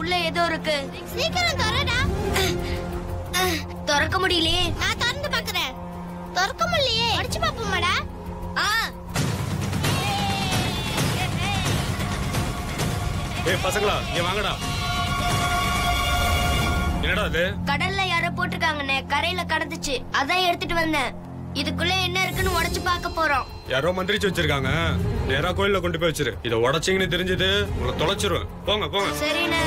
உள்ள ஏதோ இருக்கு. சீக்கிரம் தரடா. தரக்க முடியலையே. நான் தரந்து பார்க்கறேன். தரக்க முடியலையே. அடிச்சு பாப்போம்டா. ஏய் பசங்களா, நீ வாங்கடா. என்னடா இது? கடல்ல யாரோ போட்டுருக்காங்கனே, கரையில கடந்துச்சு. அத எடுத்துட்டு வந்தேன். இதுக்குள்ள என்ன இருக்குன்னு உடைச்சு பார்க்க போறோம். யாரோ மந்திரிச்சு வச்சிருக்காங்க. நேரா கோயில்ல கொண்டு போய் வச்சிரு. இத உடைச்சிங்கன்னு தெரிஞ்சது உங்களை தொலைச்சிரும். போங்க போங்க. சரிண்ணே.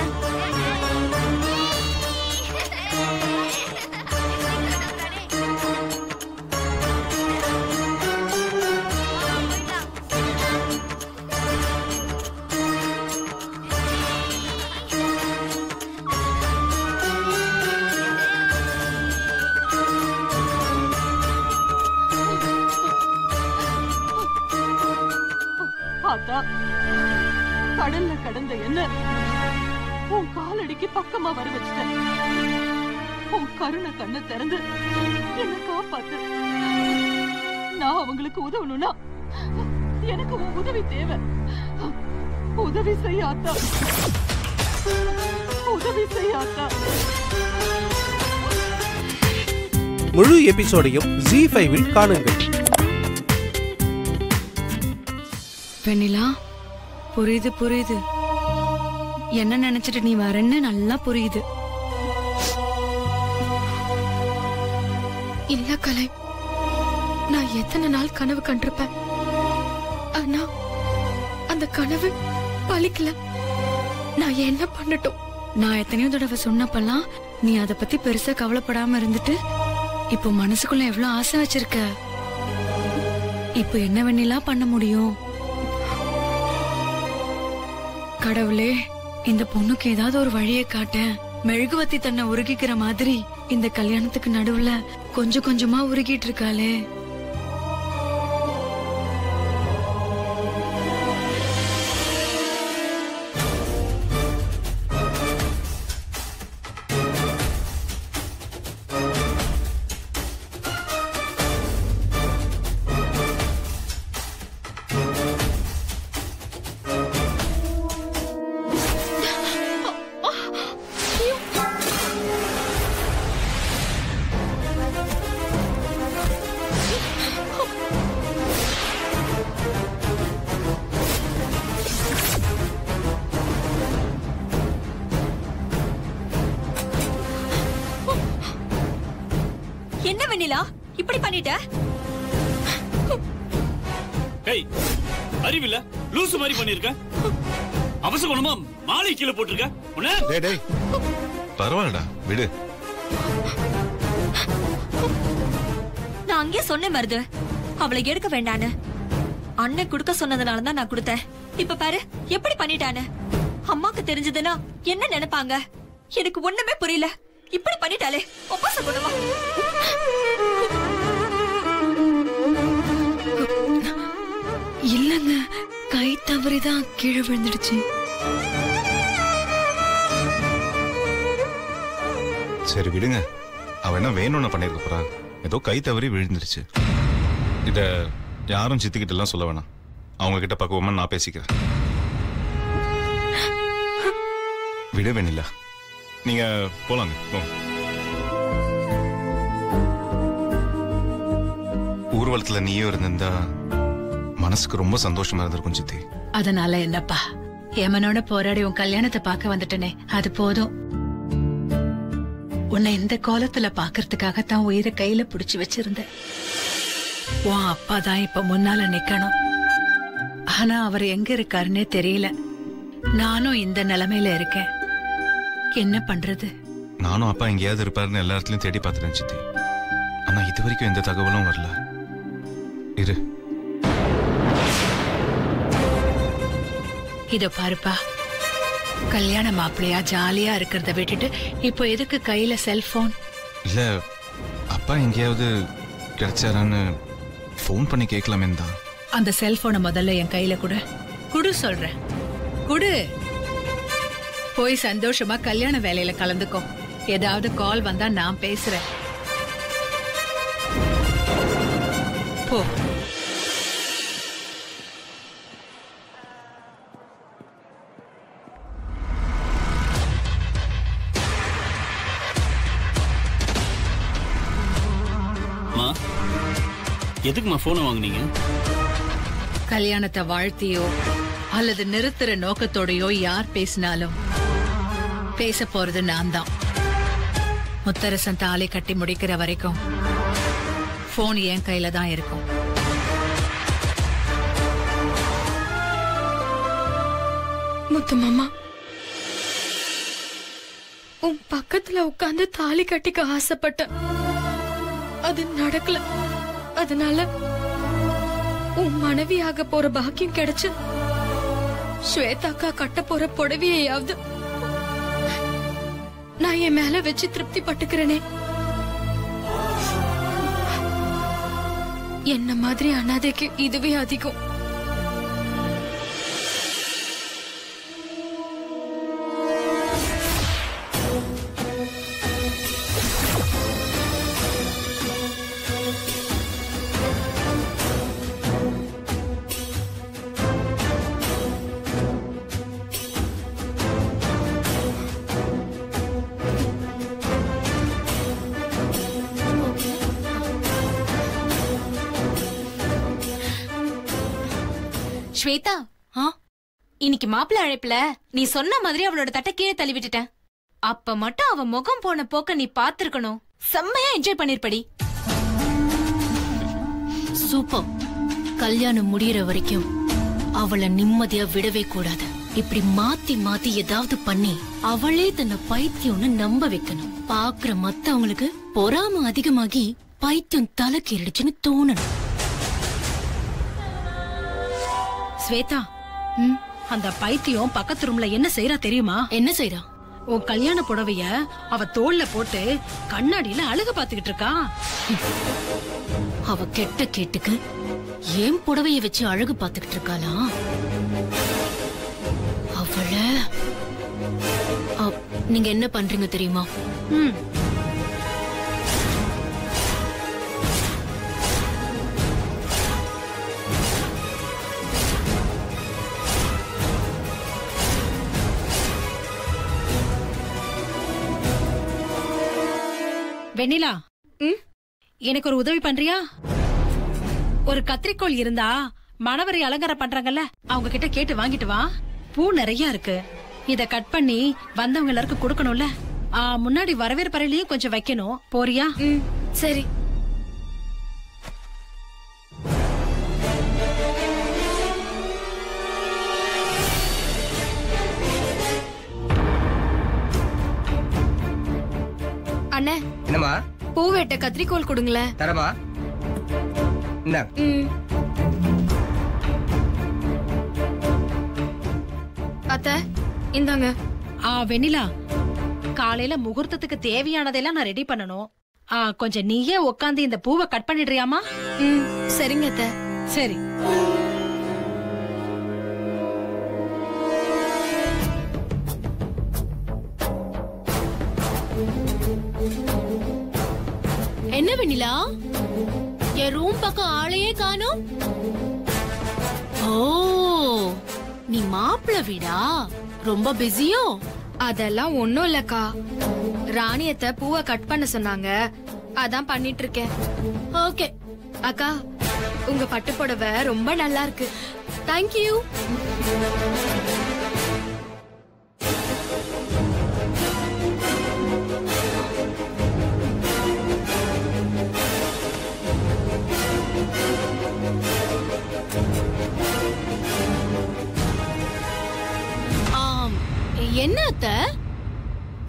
கடல்ல கடந்த என்ன உன் காலடிக்கு பக்கமா வர வச்சுட்ட. உன் கருணை கண்ணை திறந்து என்ன காப்பாத்து. நான் அவங்களுக்கு உதவணும்னா எனக்கு உன் உதவி தேவை. உதவி செய்யாத்தா, உதவி செய்யாத்தா. முழு எபிசோடையும் Zee5ல் காணுங்கள். வெண்ணிலா, புரியுது புரியுது என்ன நினைச்சிட்டு நீ வரேன்னு நல்லா புரியுது. இல்ல கலை, நான் எத்தனை நாள் கனவு கண்டிருப்பேன். ஆனா அந்த கனவு பழிக்கல. நான் என்ன பண்ணட்டும்? நான் எத்தனையோ தடவை சொன்னப்பெல்லாம் நீ அதை பத்தி பெருசா கவலைப்படாம இருந்துட்டு இப்போ மனசுக்குள்ள எவ்வளவு ஆசை வச்சிருக்க. இப்போ என்ன வெண்ணிலாம் பண்ண முடியும்? கடவுளே, இந்த பொண்ணுக்கு ஏதாவது ஒரு வழியை காட்ட. மெழுகுவத்தி தன்னை உருகிக்கிற மாதிரி இந்த கல்யாணத்துக்கு நடுவுல கொஞ்சம் கொஞ்சமா உருகிட்டு இருக்காளே. என்ன வெண்ணிலா இப்படி பண்ணிட்ட? ஏய், அறிவில்ல லூசு மாதிரி பண்ணிருக்க. அவசகுணமா மாலை கீழ போட்டுருக்க. உன்ன டேய் டேய் பரவாயில்லடா விடு. நான் அங்கே சொன்ன மருது அவளை எடுக்க வேண்டான்னு. அண்ணன் குடுக்க சொன்னதுனால தான் நான் கொடுத்தேன். இப்ப பாரு எப்படி பண்ணிட்டானு. அம்மாக்கு தெரிஞ்சதுன்னா என்ன நினைப்பாங்க? எனக்கு ஒண்ணுமே புரியல. இப்படி பண்ணிட்டாலே ஒப்பாச குணமா. இல்லங்க, கை தவறிதான் கீழே விழுந்துடுச்சு. சரி விடுங்க, அவ என்ன வேணும்னு பண்ணிருக்க போறான். ஏதோ கை தவறி விழுந்துடுச்சு. இத யாரும் சித்திக்கிட்ட எல்லாம் சொல்ல வேணாம். அவங்க கிட்ட பக்குவமா நான் பேசிக்கிறேன். விடவேனில்ல, நீங்க போலாங்க. ஊர்வலத்துல நீயும் இருந்திருந்தா மனசுக்கு ரொம்ப சந்தோஷமா இருந்திருக்கும் சித்தி. அதனால என்னப்பா, ஏமனோட போராடி உன் கல்யாணத்தை பார்க்க வந்துட்டனே அது போதும். உன்னை இந்த கோலத்துல பாக்குறதுக்காக தான் உயிரை கையில புடிச்சு வச்சிருந்த உன் அப்பா தான் இப்ப முன்னால நிக்கணும். ஆனா அவர் எங்க இருக்காருன்னே தெரியல. நானும் இந்த நிலைமையில இருக்கேன். என்ன பண்றது? நானும் அப்பா எங்கேயாவது இருப்பாருன்னு எல்லா இடத்துலயும் தேடி பார்த்துட்டேன் சித்தி. ஆனா இது வரைக்கும் எந்த தகவலும் வரல. இரு இத பாருப்பா, கல்யாண மாப்பிள்ளையா ஜாலியா இருக்கிறத விட்டுட்டு இப்போ எதுக்கு கையில செல்போன்? இல்ல, அப்பா எங்கேயாவது கிடைச்சாரான்னு போன் பண்ணி கேட்கலாமே தான். அந்த செல்போனை முதல்ல என் கையில கூட குடு சொல்றேன். குடு போய் சந்தோஷமா கல்யாண வேலையில கலந்துக்கோ. ஏதாவது கால் வந்தா நான் பேசுறேன். போ. எதுக்குமா போனை வாங்குனீங்க? கல்யாணத்தை வாழ்த்தியோ அல்லது நிறுத்துற நோக்கத்தோடையோ யார் பேசினாலும் பேச போறது நான் தான். முத்தரசன் தாலை கட்டி முடிக்கிற வரைக்கும் போன் என் கையில தான் இருக்கும். முத்து மாமா, உன் பக்கத்துல உட்கார்ந்து தாலி கட்டிக்க ஆசைப்பட்ட, அது நடக்கல. அதனால உன் மனைவியாக போற பாக்கியம் கிடைச்சு ஸ்வேதாக்கா கட்ட போற புடவையாவது நான் என் மேல வச்சு திருப்தி பட்டுக்கிறேனே. என்ன மாதிரி அனாதைக்கு இதுவே அதிகம். ஸ்வேதா, இன்னைக்கு மாப்பிள்ள அழைப்புல நீ சொன்ன மாதிரி அவளோட தட்டை கீழே தள்ளி விட்டுட்டேன். அப்ப மட்டும் அவ முகம் போன போக்க நீ பாத்துருக்கணும். செம்மையா என்ஜாய் பண்ணிருப்படி. சூப்பர். கல்யாணம் முடியற வரைக்கும் அவளை நிம்மதியா விடவே கூடாது. இப்படி மாத்தி மாத்தி ஏதாவது பண்ணி அவளே தன்னை பைத்தியம்னு நம்ப வைக்கணும். பாக்குற மத்தவங்களுக்கு பொறாம அதிகமாகி பைத்தியம் தலைக்கேறிடுச்சுன்னு தோணணும். ஸ்வேதா, அந்த பைத்தியம் பக்கத்து ரூம்ல என்ன செய்யறா தெரியுமா? என்ன செய்யறா? உன் கல்யாண புடவைய அவ தோல்ல போட்டு கண்ணாடியில அழகு பாத்துக்கிட்டு இருக்கா. அவ கெட்ட கேட்டுக்கு ஏன் புடவைய வச்சு அழகு பாத்துக்கிட்டு இருக்காளா? அவளை நீங்க என்ன பண்றீங்க தெரியுமா? வெண்ணிலா, எனக்கு ஒரு உதவி பண்றியா? ஒரு கத்திரிக்கோள் இருந்தா மணவரை அலங்காரம் பண்றாங்கல்ல, அவங்க கிட்ட கேட்டு வாங்கிட்டு வா. பூ நிறைய இருக்கு, இத கட் பண்ணி வந்தவங்க எல்லாருக்கும் கொடுக்கணும்ல. முன்னாடி வரவேற்பறையிலயும் கொஞ்சம் வைக்கணும். போறியா? சரி. அண்ணே, என்னமா பூ வெட்ட கத்திரிக்கோள் கொடுங்களே. தரமா? அத்தை இந்தாங்க. வெண்ணிலா, காலையில முகூர்த்தத்துக்கு தேவையானதெல்லாம் நான் ரெடி பண்ணணும். கொஞ்சம் நீயே உட்காந்து இந்த பூவை கட் பண்ணிடுறியாமா? சரிங்க அத்தை. சரி. என்ன வெண்ணிலா, என் ரூம் பக்கம் ஆளையே காணோம். ஓ, நீ மாப்பிள்ள வீடா? ரொம்ப பிஸியோ? அதெல்லாம் ஒண்ணும் இல்லக்கா. ராணியத்தை பூவை கட் பண்ண சொன்னாங்க, அதான் பண்ணிட்டு இருக்கேன். ஓகே அக்கா, உங்க பட்டு புடவை ரொம்ப நல்லா இருக்கு. தேங்க்யூ. என்ன அத்த,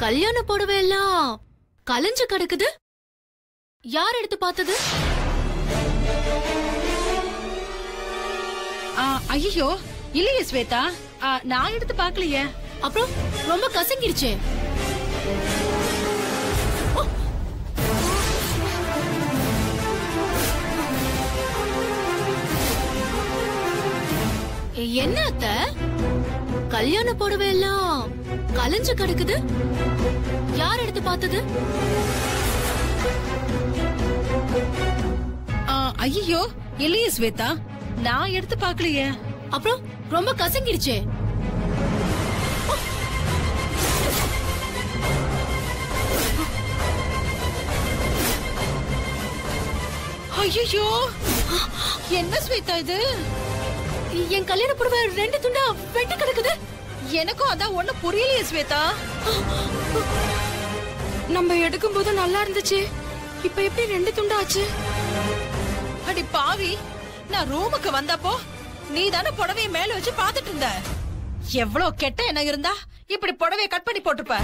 கல்யாண புடவை எல்லாம் கலைஞ்சு கிடக்குது? யார் எடுத்து பார்த்தது? ஐயோ இல்லையே ஸ்வேதா, நான் எடுத்து பார்க்கலையே. அப்புறம் ரொம்ப கசங்கிடுச்சே. என்ன அத்த, கல்யாண புடவை எல்லாம் கலைஞ்சு கிடக்குது? யார் எடுத்து பார்த்தது? ஐயோ இல்லையே ஸ்வேதா, நான் எடுத்து பார்க்கலையே. அப்புறம் ரொம்ப கசங்கிடுச்சே. ஐயோ என்ன ஸ்வேதா இது? என் கல்யாண புடவை ரெண்டு துண்டா வெட்டி கிடக்குது. எனக்கும் அதான் ஒண்ணு புரியலையே ஸ்வேதா. நம்ம எடுக்கும் போது நல்லா இருந்துச்சு, இப்ப எப்படி ரெண்டு துண்டா ஆச்சு? அடி பாவி, நான் ரூமுக்கு வந்தப்போ நீ தானே புடவைய மேல வச்சு பாத்துட்டு இருந்த. எவ்வளவு கெட்ட என்ன இருந்தா இப்படி புடவைய கட் பண்ணி போட்டுப்ப.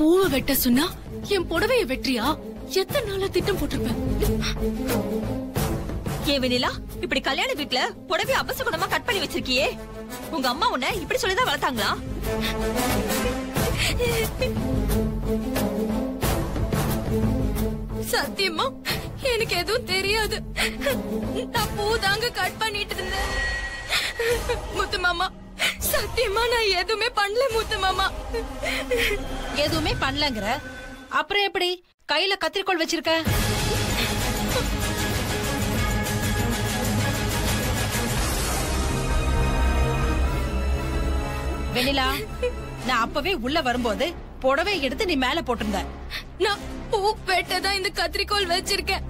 பூவை வெட்ட சொன்னா என் புடவைய வெற்றியா? எத்தனை நாளா திட்டம் போட்டிருப்பேன். வெண்ணிலா, இப்படி கல்யாண வீட்டுல புடவை அபசகுணமா கட் பண்ணி வச்சிருக்கியே, உங்க அம்மா உன்னை இப்படி சொல்லிதான் வளர்த்தாங்களா? சத்தியமா எனக்கு எதுவும் தெரியாது, நான் பூதாங்க கட் பண்ணிட்டு இருந்தேன். முத்து மாமா, சத்தியமா நான் எதுவுமே பண்ணல. முத்து மாமா எதுவுமே பண்ணலங்கிற அப்புறம் எப்படி கையில கத்திரிக்கோள் வச்சிருக்க? வெண்ணிலா, நான் அப்பவே உள்ள வரும்போது புடவை எடுத்து நீ மேல போட்டிருந்த. நான் பூ வெட்டதா இந்த கத்திரிக்கோள் வச்சிருக்கேன்.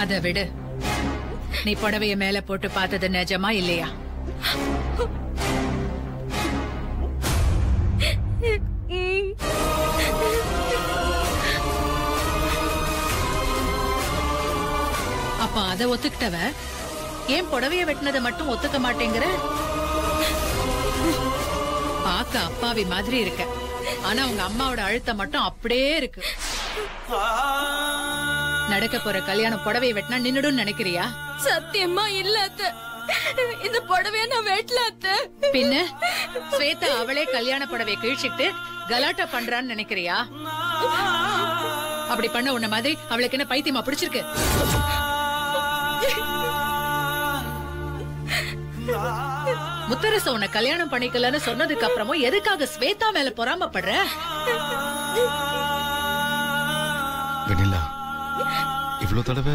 அத விடு, நீ புடவைய மேல போட்டு பார்த்தது நிஜமா இல்லையா? அப்ப அத ஒத்துக்கிட்டவ ஏன் புடவைய வெட்டினதை மட்டும் ஒத்துக்க மாட்டேங்கிற? பாக்க அப்பாவி மாதிரி இருக்க, ஆனா உங்க அம்மாவோட அழுத்தம் மட்டும் அப்படியே இருக்கு. நடக்க போற கல்யாணம் புடவையை வெட்டினா நின்னுடும் நினைக்கிறியா? சத்தியமா இல்ல அத்தை, இந்த புடவைய நான் வெட்டல அத்தை. பின்ன ஸ்வேதா அவளே கல்யாண புடவையை கிழிச்சிட்டு கலாட்டா பண்றான்னு நினைக்கிறியா? அப்படி பண்ண உன்ன மாதிரி அவளுக்கு என்ன பைத்தியமா பிடிச்சிருக்கு? முத்தரச உன்னை கல்யாணம் பண்ணிக்கலன்னு சொன்னதுக்கு அப்புறமும் எதுக்காக ஸ்வேதா மேல பொறாமப்படுற? வெண்ணிலா, இவ்வளவு தடவை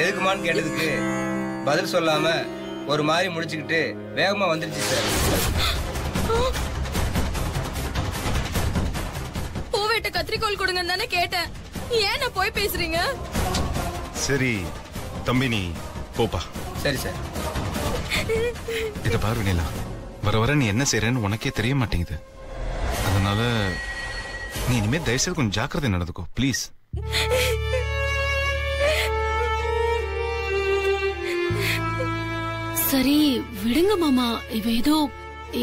எதுக்குமான்னு கேட்டதுக்கு பதில் சொல்லாம ஒரு மாதிரி முடிச்சுக்கிட்டு வேகமா வந்துருச்சு சார். பூவேட்ட கத்திரிக்கோள் கொடுங்கன்னு தானே கேட்டேன், ஏன் நான் போய் பேசுறீங்க? சரி தம்பி, நீ போப்பா. சரி சார். இத பாரு வெண்ணிலா, வர வர நீ என்ன செய்யறன்னு உனக்கே தெரிய மாட்டேங்குது. அதனால நீ இனிமே தயவுசெய்து கொஞ்சம் ஜாக்கிரதை நடந்துக்கோ பிளீஸ். சரி விடுங்க மாமா, இவ ஏதோ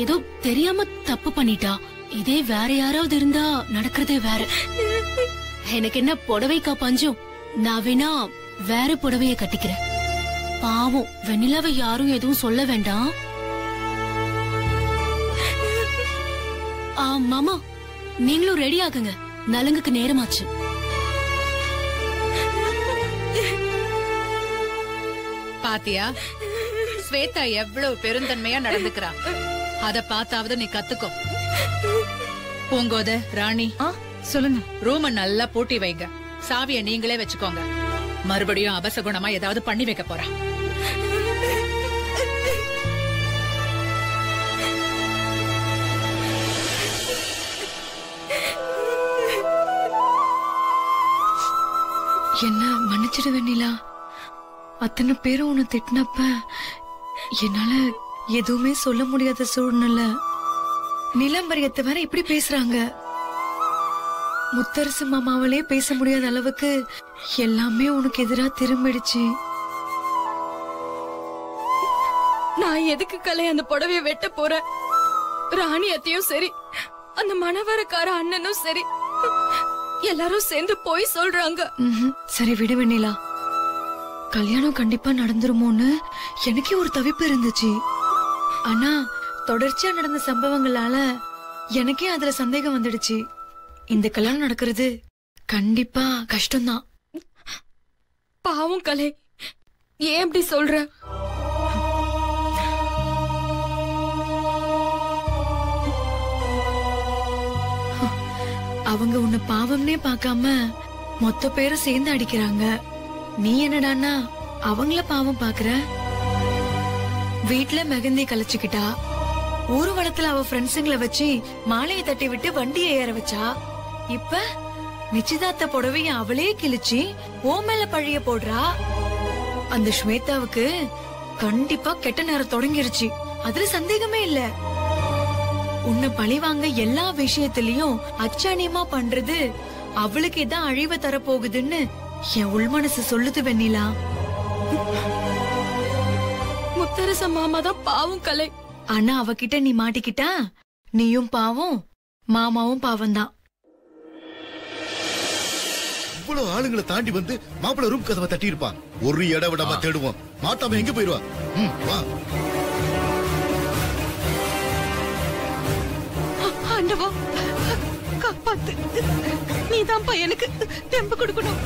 ஏதோ தெரியாம தப்பு பண்ணிட்டா. இதே வேற யாராவது இருந்தா நடக்கிறதே வேற. எனக்கு என்ன புடவைக்கா பஞ்சம், நான் வேணா வேற புடவைய கட்டிக்கிறேன். பாவம் வெண்ணிலாவை யாரும் எதுவும் சொல்ல வேண்டாம். மாமா நீங்களும் ரெடி ஆகுங்க, நலங்குக்கு நேரமாச்சு. பாத்தியா ஸ்வேதா எவ்வளவு பெருந்தன்மையா நடந்துக்கிறா, அத பார்த்தாவது நீ கத்துக்கோ. பூங்கோத ராணி சொல்லுங்க, ரூம நல்லா பூட்டி வைங்க, சாவிய நீங்களே வச்சுக்கோங்க. மறுபடியும் அபசகுணமா ஏதாவது பண்ணி வைக்க போறா. என்ன மன்னிச்சிடு வெண்ணிலா, அத்தனை பேரும் உன்னை திட்டினப்ப என்னால எதுவுமே சொல்ல முடியாத சூழ்நிலை. நிலம்பரியத்தை வேற இப்படி பேசுறாங்க. முத்தரசு மாமாவளே பேச முடியாத அளவுக்கு எல்லாமே உனக்கு எதிரா திரும்பிடுச்சு. நான் எதுக்கு கலை அந்த புடவைய வெட்ட போற? ராணியத்தையும் சரி, அந்த மணவரக்கார அண்ணனும் சரி, எல்லாரும் சேர்ந்து போய் சொல்றாங்க. சரி விடு வெண்ணிலா, கல்யாணம் கண்டிப்பா நடந்துருமோன்னு எனக்கே ஒரு தவிப்பு இருந்துச்சு. ஆனா தொடர்ச்சியா நடந்த சம்பவங்களால எனக்கே அதுல சந்தேகம் வந்துடுச்சு. இந்த கல்யாணம் நடக்கிறது கண்டிப்பா கஷ்டம்தான். பாவம் கலை, ஏன் எப்படி சொல்ற? அவங்க உன்னை பாவம்னே பாக்காம மொத்த பேரை சேர்ந்து அடிக்கிறாங்க. நீ என்னடான்னா அவங்கள பாவம் பாக்குற. வீட்டுல மெகந்தி கலைச்சுக்கிட்டா, ஊர்வலத்துல அவ ஃப்ரெண்ட்ஸுங்களை வச்சு மாலையை தட்டி விட்டு வண்டியை ஏற வச்சா, இப்ப நிச்சயதார்த்த புடவைய அவளே கிழிச்சு ஓ மேல பழிய போடுறா. அந்த ஸ்வேதாவுக்கு கண்டிப்பா கெட்ட நேரம் தொடங்கிருச்சு, அதுல சந்தேகமே இல்ல. உன்னை பழிவாங்க எல்லா விஷயத்திலயும் அச்சாணியமா பண்றது அவளுக்கு இதான் அழிவை தரப்போகுதுன்னு என் உள்மனசு சொல்லுது வெண்ணிலா. முத்தரச மாமாதான் பாவம் கலை. ஆனா அவகிட்ட நீ மாட்டிக்கிட்டா நீயும் பாவம் மாமாவும் பாவம் தான். இவ்வளவு ஆளுங்களை தாண்டி வந்து மாப்பிள்ள ரூம் கதவை தட்டி இருப்பான். ஒரு இடவிடமா தேடுவோம், மாட்டாம எங்க போயிருவா? ஆண்டவா காப்பாத்து, நீதான் பையனுக்கு தெம்பு கொடுக்கணும்.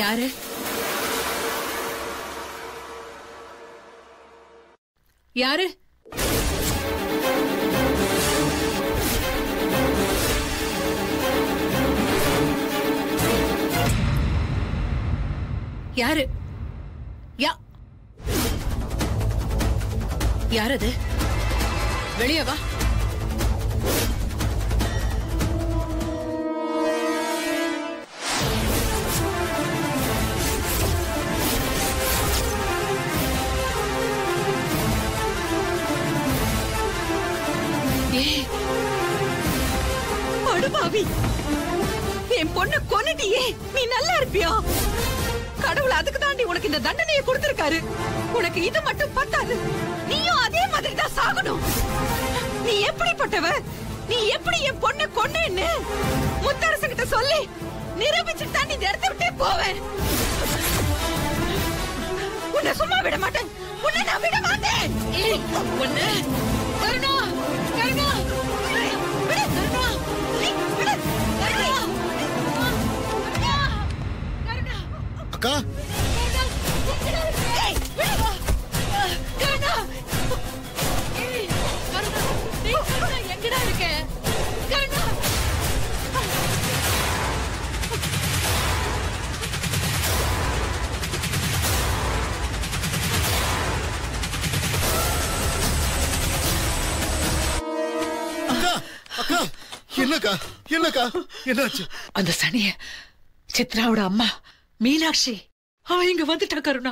யாரு? யாரு? யாரு? யார் அது? வெளியே வா. என் பொண்ணு கொன்னுட்டியே, நீ நல்லா இருப்பியா? கடவுள் அதுக்கு தாண்டி உனக்கு இந்த தண்டனையை கொடுத்திருக்காரு. உனக்கு இது மட்டும் பத்தாது, நீயும் அதே மாதிரி தான் சாகணும். நீ எப்படிப்பட்டவ? நீ எப்படி என் பொண்ணு கொன்னேன்னு முத்தரசன் கிட்ட சொல்லி நிரூபிச்சுட்டு தான் நீ நடந்து விட்டே போவேன். உன்னை சும்மா விட மாட்டேன், உன்னை நான் விட மாட்டேன். கருணா, கருணா, அக்கா, எங்கடா இருக்க? அக்கா, அக்கா, என்னக்கா, என்னக்கா, என்னாச்சு? அந்த சனிய சித்ராவோட அம்மா மீனாட்சி அவ இங்க வந்துட்டா. கருணா,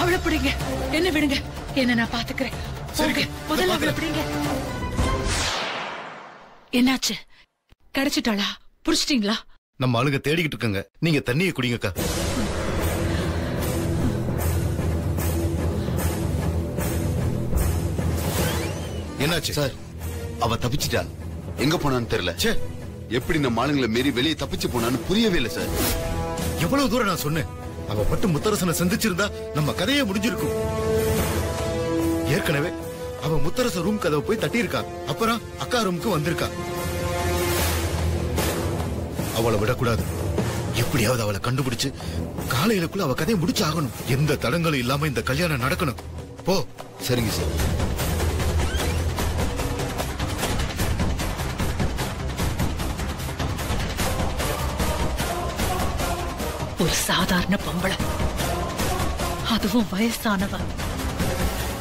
அவளை பிடிங்க, என்ன விடுங்க, என்ன நான் பாத்துக்கிறேன். முதல்ல அவளை பிடிங்க. என்னாச்சு, கிடைச்சிட்டாளா? புடிச்சிட்டீங்களா? நம்ம ஆளுங்க தேடிக்கிட்டு இருக்காங்க, நீங்க தண்ணியை குடிங்கக்கா. என்னாச்சு சார்? அவ தப்பிச்சிட்டா, எங்க போனான்னு தெரியல. எப்படி நம்ம ஆளுங்களை மீறி வெளியே தப்பிச்சு போனான்னு புரியவே இல்லை சார். எவ்வளவு தூரம் நான் சொன்னேன், அவ மட்டும் முத்தரசனை சந்திச்சிருந்தா நம்ம கதையே முடிஞ்சிருக்கும். ஏற்கனவே அவ முத்தரசன் ரூம் கதவை போய் தட்டி இருக்கா, அப்புறம் அக்கா ரூமுக்கு வந்திருக்கா. அவளை விடக்கூடாது, எப்படியாவது அவளை கண்டுபிடிச்சு காலையிலக்குள்ள அவ கதையை முடிச்சு ஆகணும். எந்த தடங்களும் இல்லாம இந்த கல்யாணம் நடக்கணும். போ. சரிங்க சார். ஒரு சாதாரண பொம்பளை, அதுவும் வயசானவ,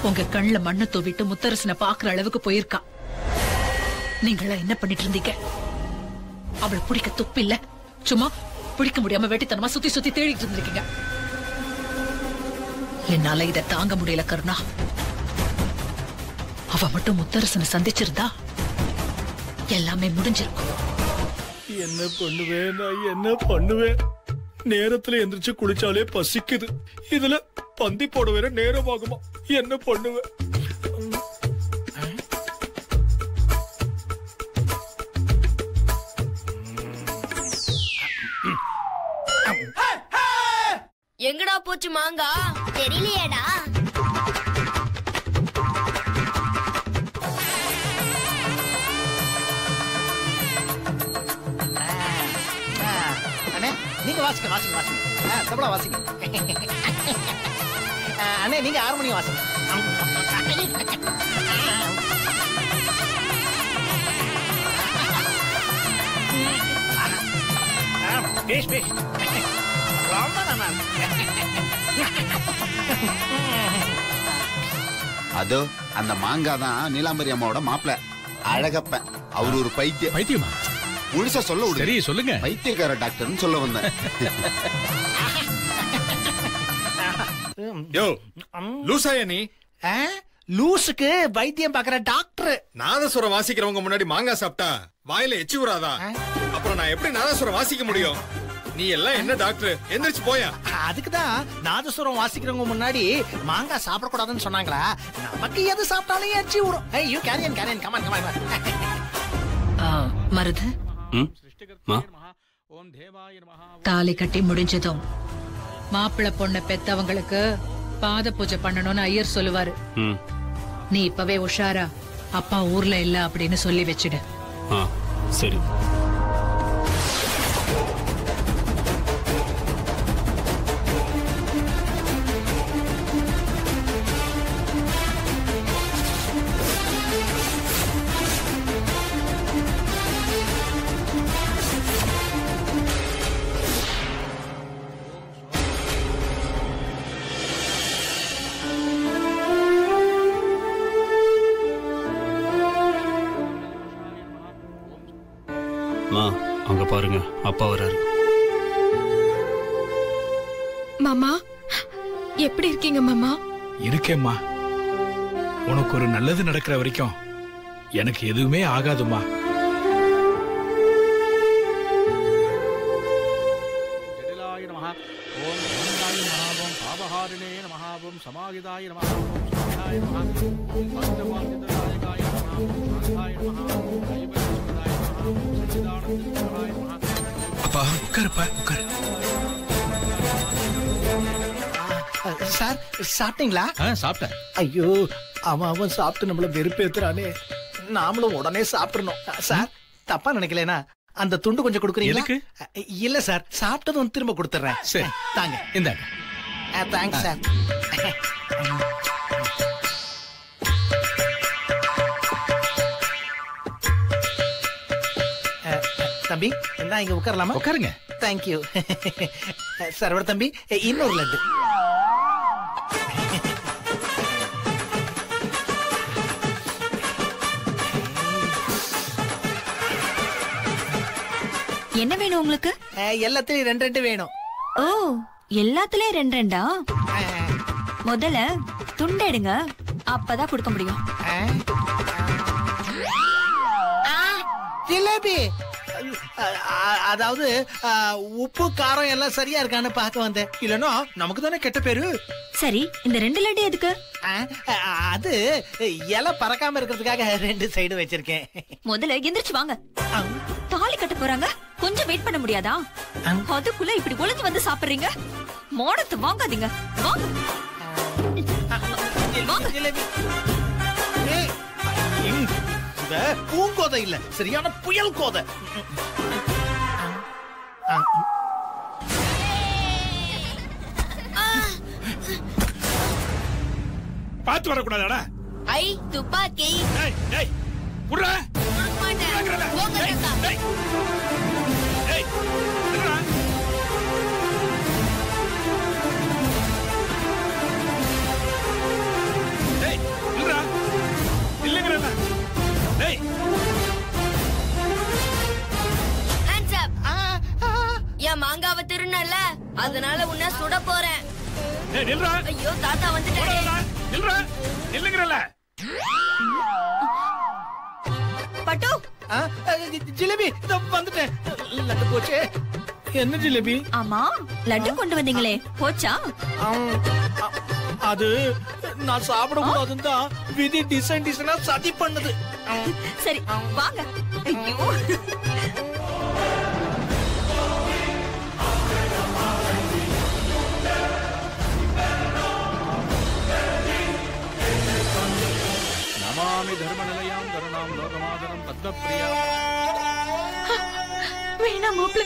உங்க கண்ணுல மண்ணை தூவிட்டு முத்தரசனை பாக்குற அளவுக்கு போயிருக்கா. நீங்களா என்ன பண்ணிட்டு இருந்தீங்க? அவளை பிடிக்க துப்பு இல்ல, சும்மா பிடிக்க முடியாம வெட்டித்தனமா சுத்தி சுத்தி தேடிட்டு இருந்திருக்கீங்க. என்னால இத தாங்க முடியல கருணா. அவ மட்டும் முத்தரசனை சந்திச்சிருந்தா எல்லாமே முடிஞ்சிருக்கும். என்ன பண்ணுவேன் நான், என்ன பண்ணுவேன்? நேரத்துல எந்திரிச்சு குளிச்சாலே பசிக்குது, இதுல பந்தி போட வேற நேரம் ஆகுமா? என்ன பண்ணுவேன்? எங்கடா போச்சு மாங்கா? தெரியலையேடா. நீங்க வாசிக்க வாசிக்க வாசிக்க சபளா வாசிக்க அண்ணே, நீங்க 6 மணிக்கு வாசிக்க. பேஷ் பேஷ் அது அந்த மாங்காய் தான் நீலாம்பரி அம்மாவோட மாப்பிள்ள அழகப்ப. அவரு ஒரு பைத்தியமா? முழுசா சொல்ல விடு. சொல்லுங்க. பைத்தியக்கார டாக்டர்னு சொல்ல வந்தேன். யோ லூசாயா நீ? லூசுக்கு வைத்தியம் பாக்குற டாக்டர். நாதசுர வாசிக்கிறவங்க முன்னாடி மாங்காய் சாப்பிட்டா வாயில எச்சி ஊறாதா? அப்புறம் நான் எப்படி நாதசுரம் வாசிக்க முடியும்? நீ எல்லாம் என்ன டாக்டர்? எந்திரிச்சு போயா. அதுக்குதான் நாதசுரம் வாசிக்கிறவங்க முன்னாடி மாங்காய் சாப்பிட கூடாதுன்னு சொன்னாங்களா? நமக்கு எது சாப்பிட்டாலும் எச்சி ஊறும். ஐயோ carry on carry on come on come on. Marudhu தாலி கட்டி முடிஞ்சதும் மாப்பிள்ள பொண்ண பெத்தவங்களுக்கு பாத பூஜை பண்ணணும்னு ஐயர் சொல்லுவாரு. நீ இப்பவே உஷாரா, அப்பா ஊர்ல இல்ல அப்படின்னு சொல்லி வச்சிடு. சரி. அங்க பாருங்க, அப்பா வராரு. மாமா எப்படி இருக்கீங்க? மாமா இருக்கேம்மா. உனக்கு ஒரு நல்லது நடக்கிற வரைக்கும் எனக்கு எதுவுமே ஆகாதுமா. அப்பா உட்காருப்பா, உட்காரு. சார் சாப்பிட்டீங்களா? சாப்பிட்டேன். ஐயோ அவன் சாப்பிட்டு நம்மள வெறுப்பேத்துறானே, நாமளும் உடனே சாப்பிடணும். சார் தப்பா நினைக்கலனா அந்த துண்டு கொஞ்சம் கொடுக்குறீங்களா? இல்ல சார், சாப்பிட்டதும் திரும்ப கொடுத்துறேன். சரி தாங்க, இந்தாங்க. Thanks sir. தம்பி என்ன இங்க உட்காரலாமா? உட்காருங்க. தேங்க்யூ. சர்வர் தம்பி இன்னொரு லட்டு. என்ன வேணும் உங்களுக்கு? எல்லாத்துலயும் 2 வேணும். ஓ எல்லாத்துலயும் 2? முதல்ல துண்டை எடுங்க, அப்பதான் கொடுக்க முடியும். ஜிலேபி, அதாவது உப்பு காரம் எல்லாம் சரியா இருக்கான்னு பார்க்க வந்தேன். இல்லன்னா நமக்கு தானே கெட்ட பேரு. சரி இந்த 2 லட்டு எதுக்கு? அது இலை பறக்காம இருக்கிறதுக்காக 2 சைடு வச்சிருக்கேன். முதல்ல எந்திரிச்சு வாங்க, தாலி கட்ட போறாங்க, கொஞ்சம் வெயிட் பண்ண முடியாதா? அதுக்குள்ள இப்படி ஒளிஞ்சு வந்து சாப்பிடுறீங்க. மாடத்து வாங்காதீங்க, வாங்க வாங்க. பூங்கோதை இல்ல, சரியான புயல் கோதை. பாத்து வர கூடாதடா. ஐ துப்பாக்கி. டேய் டேய். புறா. போடா. டேய் டேய். டேய். புறா. டேய் புறா. இல்லங்கறடா. டேய். Hands up. யா மாங்காவ திருநல்ல. அதனால உன்னை சுட போறேன். டேய் நில்றா. ஐயோ தாத்தா வந்துட்டாரு. நில்றா. நில்லுங்கறல. பட்டு ஜிலேபி வந்துட்டேன். லட்டு போச்சே. என்ன ஜிலேபி? ஆமா லட்டு கொண்டு வந்தீங்களே போச்சா? அது நான் சாப்பிட கூடாதுன்னு தான் விதி டிசைன் டிசைனா சதி பண்ணது. சரி வாங்க. ஐயோ தர்மநிலையாம் கருணாம் லோகமாதரம் பத்மப்ரியா. வேணாம் மாப்ள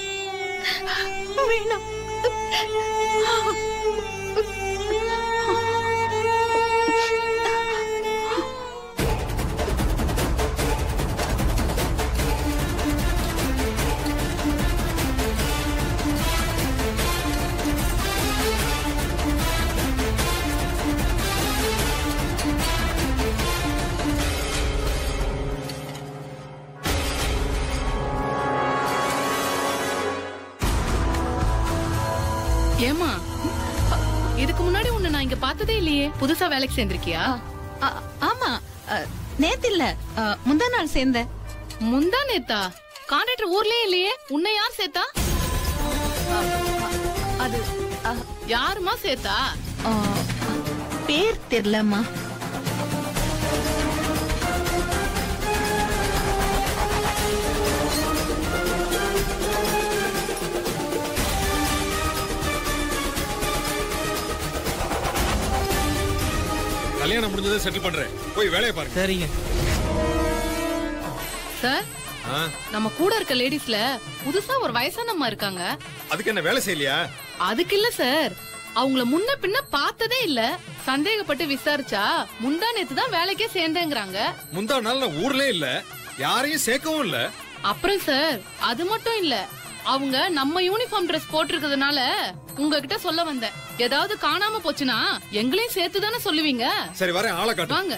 வேணாம். ஏமா இதுக்கு முன்னாடி உன்னை நான் இங்க பார்த்ததே இல்லையே. புதுசா வேலைக்கு சேர்ந்திருக்கியா? ஆமா நேத்து இல்ல முந்தா நாள் சேர்ந்த. முந்தா நேத்தா? கான்ட்ராக்டர் ஊர்லயே இல்லையே. உன்னை யார் சேத்தா? அது யாருமா சேத்தா? பேர் தெரியலம்மா. கல்யாணம் முடிஞ்சது செட்டில் பண்றேன். போய் வேலைய பாருங்க. சரிங்க சார். நம்ம கூட இருக்க லேடிஸ்ல புதுசா ஒரு வயசானம்மா இருக்காங்க. அதுக்கு என்ன வேலை செய்யலையா? அதுக்கு இல்ல சார், அவங்கள முன்ன பின்ன பார்த்ததே இல்ல. சந்தேகப்பட்டு விசாரிச்சா முந்தா நேத்து தான் வேலைக்கே சேர்ந்தேங்கிறாங்க. முந்தா நாள் நான் ஊர்லயே இல்ல, யாரையும் சேர்க்கவும் இல்ல. அப்புறம் சார் அது மட்டும் இல்ல, அவங்க நம்ம யூனிஃபார்ம் ட்ரெஸ் போட்டிருக்கிறதுனால உங்ககிட்ட சொல்ல வந்தேன். ஏதாவது காணாம போச்சுனா எங்களையும் சேர்த்து தானே சொல்லுவீங்க. சரி வரேன், ஆளை காட்டு. வாங்க.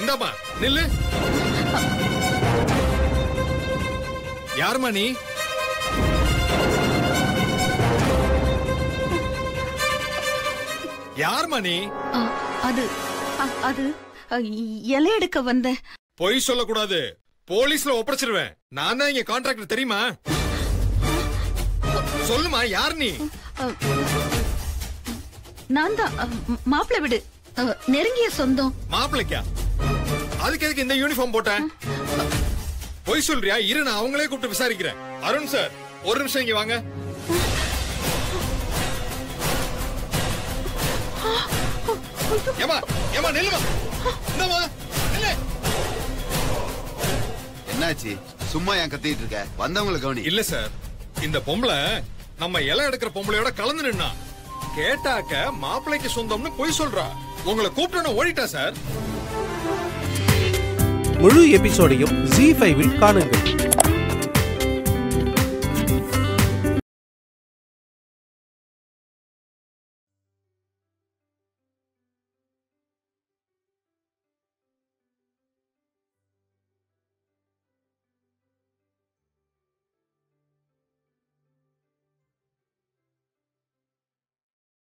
இந்தமா நில்லு. யாருமா நீ? யாருமா நீ? அது அது இலை எடுக்க வந்த. பொய் சொல்ல கூடாது, போலீஸ்ல ஒப்படைச்சிருவேன். நான் தான் இங்க கான்ட்ராக்டர் தெரியுமா? சொல்லுமா யார் நீ? நான் தான் மாப்பிள்ளை விடு நெருங்கிய சொந்தம். மாப்பிள்ளைக்கா? அதுக்கு எதுக்கு இந்த யூனிஃபார்ம் போட்டேன்? பொய் சொல்றியா? இரு நான் அவங்களே கூப்பிட்டு விசாரிக்கிறேன். அருண் சார் ஒரு நிமிஷம் இங்க வாங்க. ஏமா ஏமா நில்லுமா. என்னாச்சு? சும்மா ஏன் கத்திட்டு இருக்க? வந்தவங்களை கவனி. இல்ல சார், இந்த பொம்பளை நம்ம இலை எடுக்கிற பொம்பளையோட கலந்து நின்னா கேட்டாக்க மாப்பிள்ளைக்கு சொந்தம்னு போய் சொல்றா. உங்களை கூப்பிட்டு ஓடிட்டா சார். முழு எபிசோடையும் ஜி5ல் காணுங்கள்.